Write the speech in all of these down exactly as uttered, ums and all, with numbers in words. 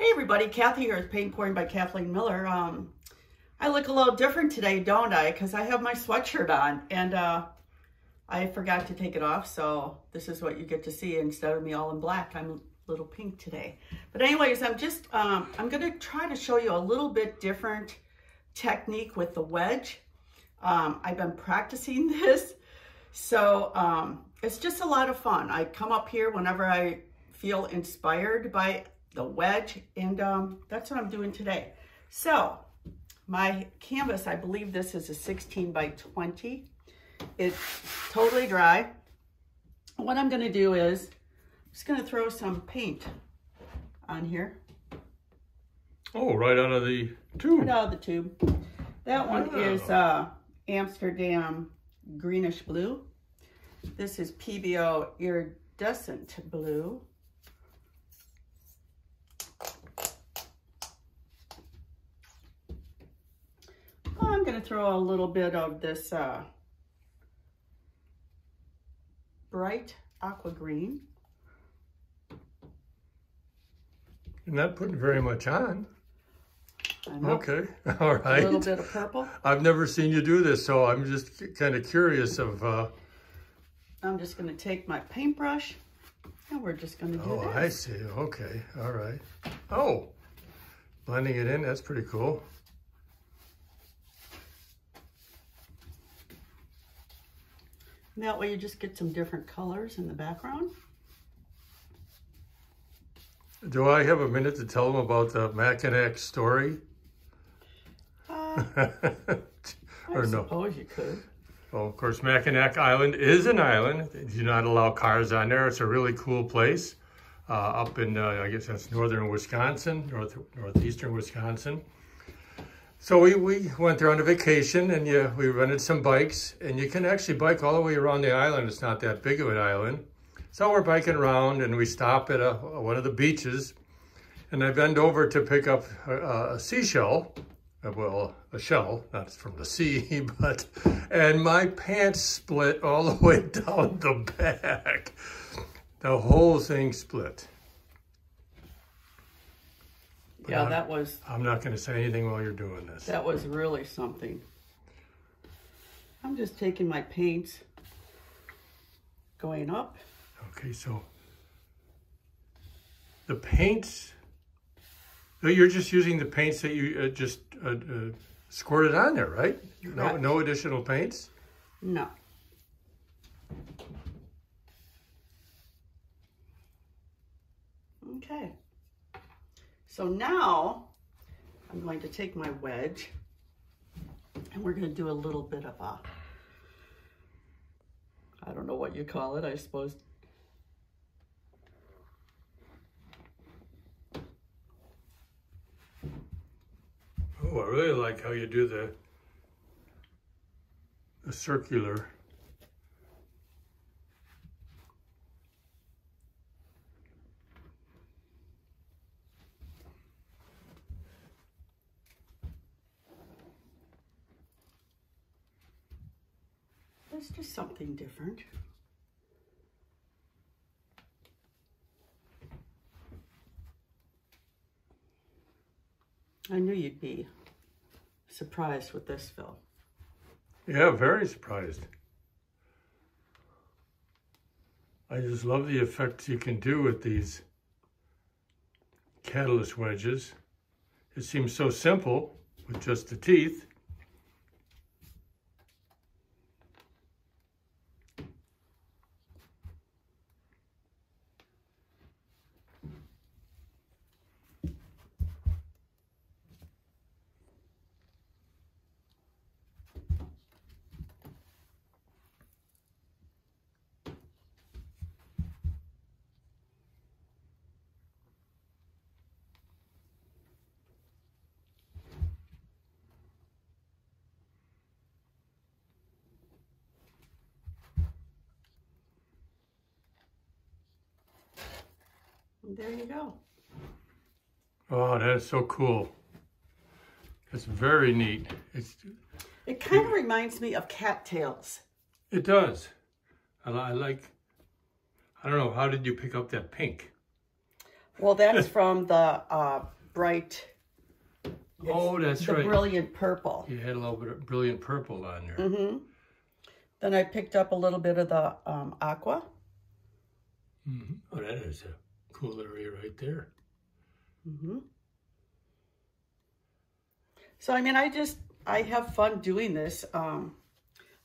Hey everybody, Kathy here with Paint Pouring by Kathleen Miller. Um, I look a little different today, don't I? Because I have my sweatshirt on and uh, I forgot to take it off. So this is what you get to see instead of me all in black. I'm a little pink today. But anyways, I'm just, um, I'm going to try to show you a little bit different technique with the wedge. Um, I've been practicing this. So um, it's just a lot of fun. I come up here whenever I feel inspired by the wedge, and um, that's what I'm doing today. So my canvas, I believe this is a sixteen by twenty. It's totally dry. What I'm gonna do is, I'm just gonna throw some paint on here. Oh, right out of the tube. Right out of the tube. That one yeah. is uh, Amsterdam greenish blue. This is P B O iridescent blue. I'm going to throw a little bit of this uh, bright aqua green. You're not putting very much on. Okay, all right. A little bit of purple. I've never seen you do this, so I'm just kind of curious of... Uh... I'm just going to take my paintbrush, and we're just going to do oh, this. Oh, I see. Okay, all right. Oh, blending it in, that's pretty cool. That way you just get some different colors in the background. Do I have a minute to tell them about the Mackinac story? Uh, or I no? suppose you could. Well, of course, Mackinac Island is an island. They do not allow cars on there. It's a really cool place uh, up in, uh, I guess that's northern Wisconsin, north, northeastern Wisconsin. So we, we went there on a vacation, and you, we rented some bikes, and you can actually bike all the way around the island. It's not that big of an island. So we're biking around, and we stop at a, one of the beaches, and I bend over to pick up a, a seashell, well, a shell, not from the sea, but, and my pants split all the way down the back. The whole thing split. But yeah, I'm, that was... I'm not going to say anything while you're doing this. That was really something. I'm just taking my paints, going up. Okay, so the paints, you're just using the paints that you uh, just uh, uh, squirted on there, right? No, right. No additional paints? No. Okay. So now I'm going to take my wedge and we're going to do a little bit of a, I don't know what you call it, I suppose. Oh, I really like how you do the, the circular. It's just something different. I knew you'd be surprised with this, Phil. Yeah, very surprised. I just love the effects you can do with these Catalyst wedges. It seems so simple with just the teeth. There you go. Oh, that is so cool. It's very neat. It's It kind of reminds me of cattails. It does. I, I like, I don't know, how did you pick up that pink? Well, that's from the uh, bright. Oh, that's the right. The brilliant purple. You had a little bit of brilliant purple on there. Mm-hmm. Then I picked up a little bit of the um, aqua. Mm-hmm. Oh, that is a cool area right there. Mm-hmm. So, I mean, I just, I have fun doing this. Um,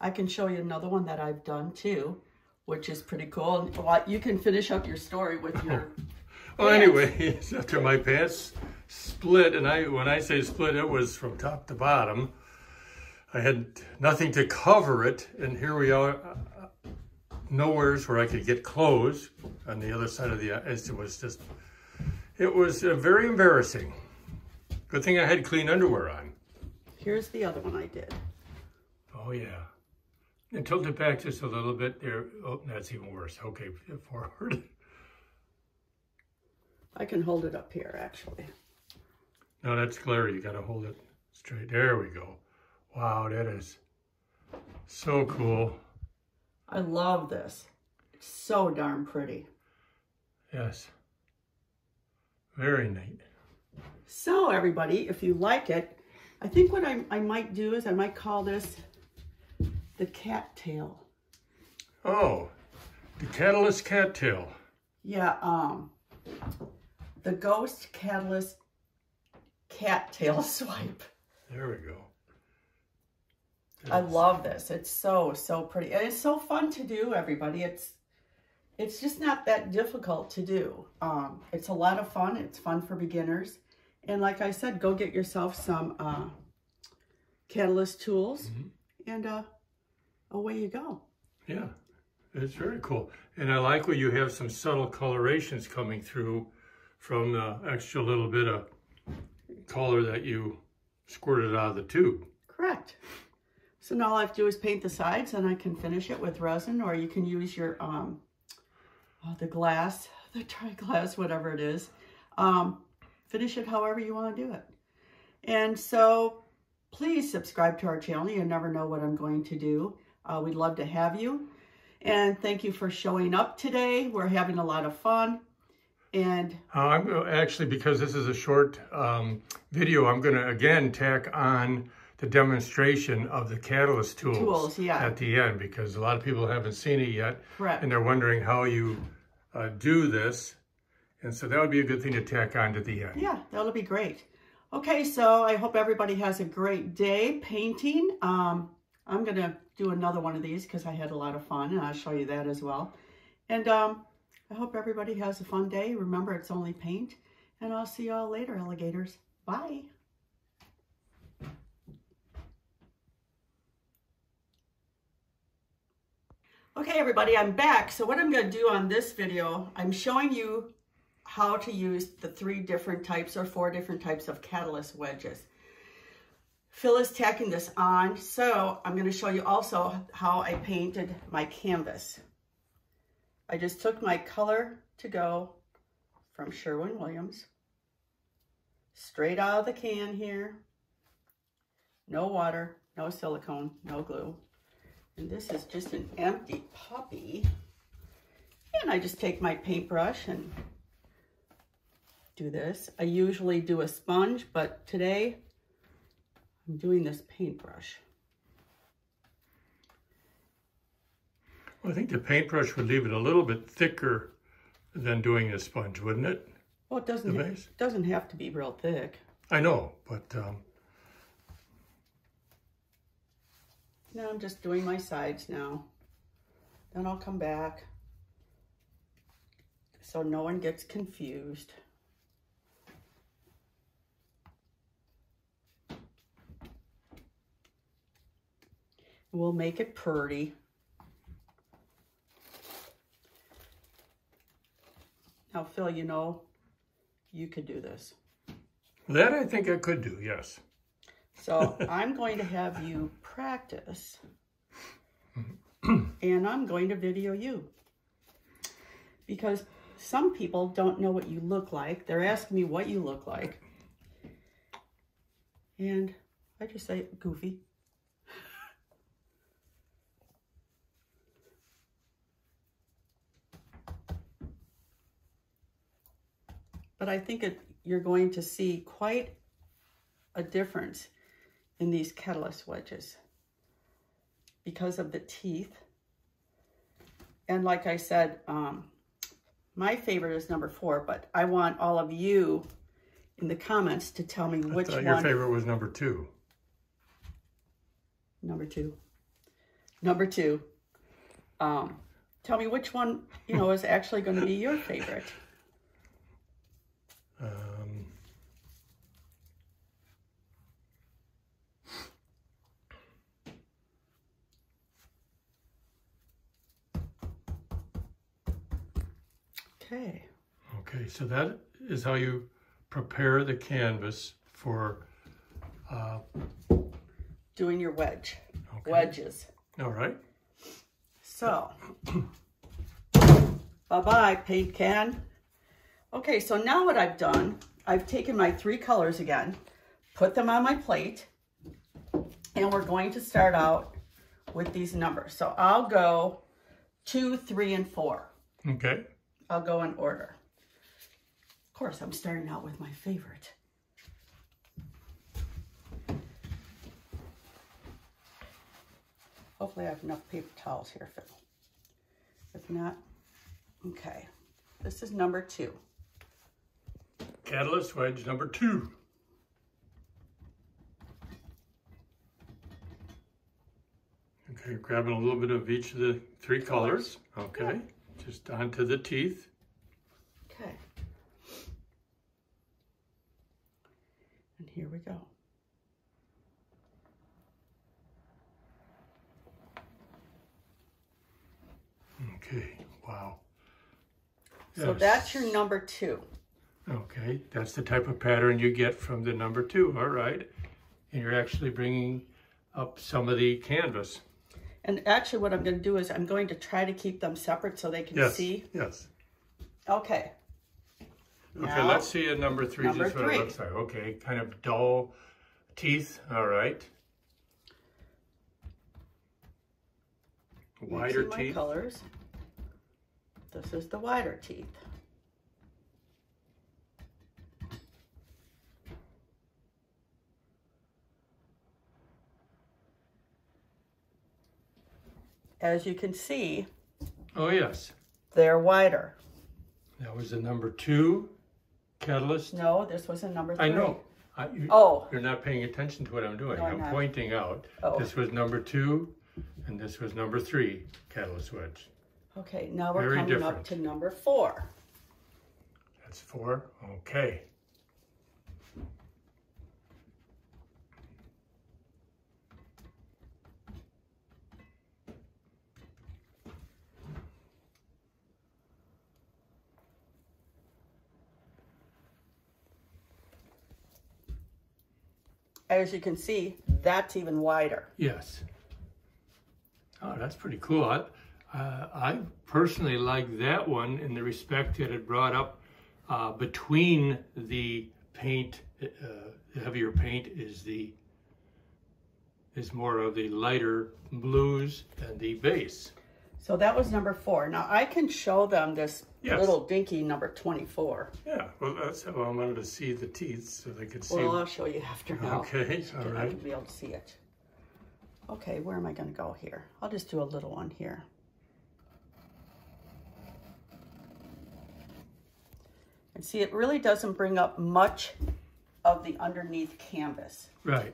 I can show you another one that I've done too, which is pretty cool. And you can finish up your story with your... Well, anyway, after my pants split, and I when I say split, it was from top to bottom. I had nothing to cover it, and here we are, nowhere's where I could get clothes on the other side of the ice. It was just, it was uh, very embarrassing. Good thing I had clean underwear on. Here's the other one I did. Oh, yeah. And tilt it back just a little bit there. Oh, that's even worse. Okay, forward. I can hold it up here, actually. No, that's glary. You got to hold it straight. There we go. Wow, that is so cool. I love this. It's so darn pretty. Yes. Very neat. So, everybody, if you like it, I think what I, I might do is I might call this the cattail. Oh, the Catalyst cattail. Yeah, um... the Ghost Catalyst Cattail Swipe. There we go. That's... I love this. It's so, so pretty. And it's so fun to do, everybody. It's it's just not that difficult to do. Um, it's a lot of fun. It's fun for beginners. And like I said, go get yourself some uh, Catalyst tools, mm-hmm. and uh, away you go. Yeah. It's very cool. And I like where you have some subtle colorations coming through from the extra little bit of color that you squirted out of the tube. Correct. So now all I have to do is paint the sides, and I can finish it with resin, or you can use your, um, oh, the glass, the tri-glass, whatever it is. Um, finish it however you want to do it. And so please subscribe to our channel. You never know what I'm going to do. Uh, we'd love to have you. And thank you for showing up today. We're having a lot of fun. And uh, I'm actually, because this is a short um, video, I'm going to again tack on the demonstration of the Catalyst tools, tools yeah. at the end, because a lot of people haven't seen it yet. Correct. And they're wondering how you uh, do this. And so that would be a good thing to tack on to the end. Yeah, that'll be great. Okay, so I hope everybody has a great day painting. Um, I'm going to do another one of these because I had a lot of fun, and I'll show you that as well. And um, I hope everybody has a fun day. Remember, it's only paint, and I'll see you all later, alligators. Bye. Okay, everybody, I'm back. So what I'm going to do on this video, I'm showing you how to use the three different types or four different types of Catalyst wedges. Phil is tacking this on, so I'm going to show you also how I painted my canvas. I just took my color to go from Sherwin Williams, straight out of the can here. No water, no silicone, no glue. And this is just an empty puppy. And I just take my paintbrush and do this. I usually do a sponge, but today I'm doing this paintbrush. Well, I think the paintbrush would leave it a little bit thicker than doing a sponge, wouldn't it? Well, it doesn't, ha it doesn't have to be real thick. I know, but... Um... Now I'm just doing my sides now. Then I'll come back so no one gets confused. We'll make it pretty. Now, Phil, you know, you could do this. That I think I could do, yes. So I'm going to have you practice. And I'm going to video you. Because some people don't know what you look like. They're asking me what you look like. And I just say, goofy. but I think it, you're going to see quite a difference in these Catalyst wedges because of the teeth. And like I said, um, my favorite is number four, but I want all of you in the comments to tell me which one. I thought your favorite was number two. Number two. Number two. Um, tell me which one, you know, is actually going to be your favorite. Um, okay. Okay, so that is how you prepare the canvas for uh, doing your wedge, okay. wedges. All right. So, bye-bye, paint can. Okay, so now what I've done, I've taken my three colors again, put them on my plate, and we're going to start out with these numbers. So I'll go two, three, and four. Okay. I'll go in order. Of course, I'm starting out with my favorite. Hopefully I have enough paper towels here, Phil. If not, okay. This is number two. Catalyst wedge number two. Okay, grabbing a little bit of each of the three colors. Okay, yeah. Just onto the teeth. Okay. And here we go. Okay, wow. Yes. So that's your number two. Okay, that's the type of pattern you get from the number two, all right. And you're actually bringing up some of the canvas. And actually what I'm going to do is I'm going to try to keep them separate so they can yes. see. Yes, okay. Okay, now, let's see a number three, number just what three. It looks like. Okay, kind of dull teeth, all right. Wider teeth. My colors. This is the wider teeth. As you can see. Oh, yes. They're wider. That was a number two Catalyst. No, this was a number three. I know. I, you, oh. You're not paying attention to what I'm doing. No, I'm, I'm pointing out. Oh. This was number two and this was number three Catalyst wedge. Okay, now we're Very coming different. Up to number four. That's four, okay. As you can see, that's even wider. Yes. Oh, that's pretty cool. I Uh, I personally like that one in the respect that it brought up uh, between the paint, uh, the heavier paint is the is more of the lighter blues and the base. So that was number four. Now I can show them this yes. little dinky number twenty-four. Yeah, well that's how I wanted to see the teeth so they could see. Well, I'll show you after now. Okay, all right. I can be able to see it. Okay, where am I going to go here? I'll just do a little one here. And see, it really doesn't bring up much of the underneath canvas. Right.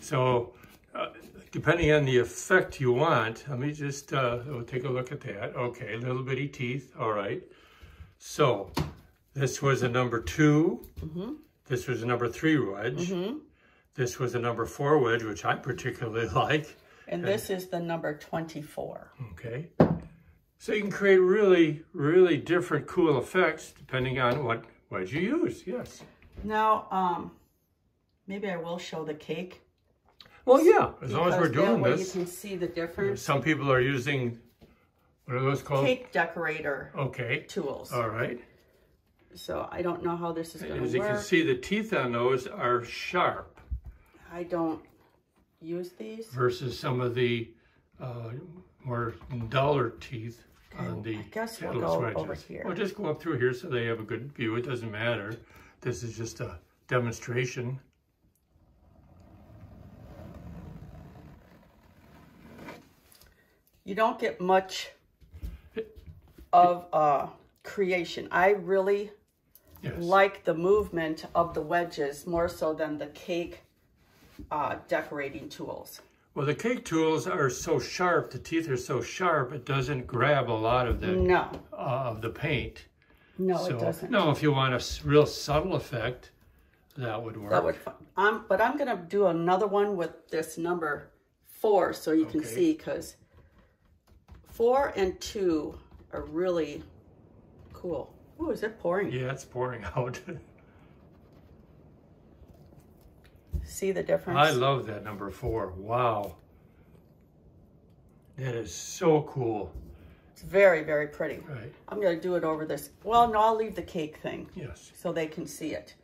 So, uh, depending on the effect you want, let me just uh, we'll take a look at that. Okay, little bitty teeth. All right. So, this was a number two. Mm-hmm. This was a number three wedge. Mm-hmm. This was a number four wedge, which I particularly like. And this and, is the number twenty-four. Okay. So you can create really, really different cool effects depending on what wedge you use, yes. Now, um, maybe I will show the cake. Well, yeah, as long as we're doing this. You can see the difference. Some people are using, what are those called? Cake decorator okay. tools. All right. So I don't know how this is going to work. As you can see, the teeth on those are sharp. I don't use these. Versus some of the uh, more duller teeth. Okay, on the I guess we'll Catalyst go wedges. Over here. Well, just go up through here so they have a good view. It doesn't matter. This is just a demonstration. You don't get much of uh, creation. I really yes. like the movement of the wedges more so than the cake uh, decorating tools. Well, the cake tools are so sharp, the teeth are so sharp, it doesn't grab a lot of the, no. uh, of the paint. No, so, it doesn't. No, if you want a real subtle effect, that would work. That would, I'm, but I'm going to do another one with this number four so you okay. can see, because four and two are really cool. Ooh, is it pouring? Yeah, it's pouring out. See the difference? I love that number four. Wow. That is so cool. It's very, very pretty. Right. I'm going to do it over this. Well, no, I'll leave the cake thing. Yes. So they can see it.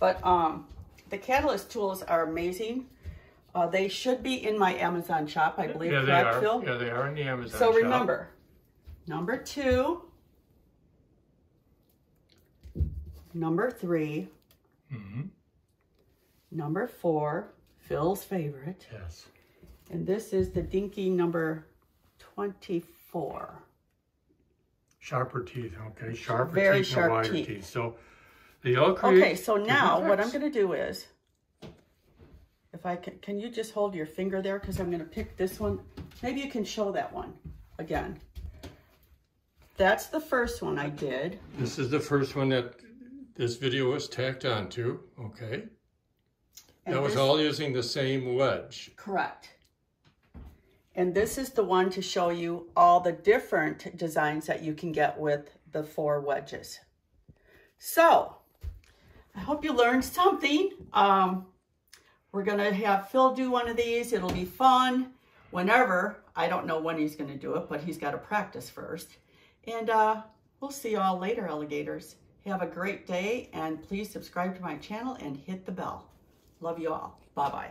But um, the Catalyst tools are amazing. Uh, they should be in my Amazon shop, I believe. Yeah, they are. Phil? Yeah, they are in the Amazon so shop. So remember, number two, number three, mm-hmm. number four, Phil's favorite. Yes. And this is the dinky number twenty-four. Sharper teeth, okay. Sharper Very teeth, sharp no wider teeth. teeth. So they all create. Okay, so now what I'm going to do is, if I can, can you just hold your finger there? Because I'm going to pick this one. Maybe you can show that one again. That's the first one I did. This is the first one that this video was tacked onto. Okay. And that was this, all using the same wedge. Correct. And this is the one to show you all the different designs that you can get with the four wedges. So, I hope you learned something. Um, We're going to have Phil do one of these. It'll be fun whenever. I don't know when he's going to do it, but he's got to practice first. And uh, we'll see you all later, alligators. Have a great day, and please subscribe to my channel and hit the bell. Love you all. Bye-bye.